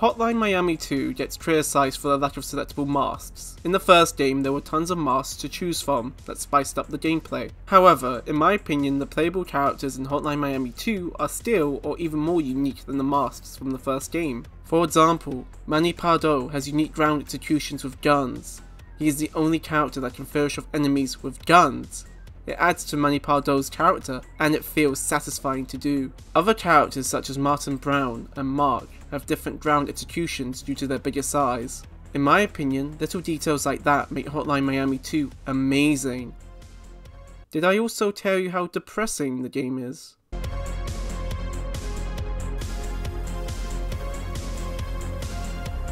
Hotline Miami 2 gets criticised for the lack of selectable masks. In the first game, there were tons of masks to choose from that spiced up the gameplay. However, in my opinion, the playable characters in Hotline Miami 2 are still or even more unique than the masks from the first game. For example, Manny Pardo has unique ground executions with guns. He is the only character that can finish off enemies with guns. It adds to Manny Pardo's character, and it feels satisfying to do. Other characters such as Martin Brown and Mark have different ground executions due to their bigger size. In my opinion, little details like that make Hotline Miami 2 amazing. Did I also tell you how depressing the game is?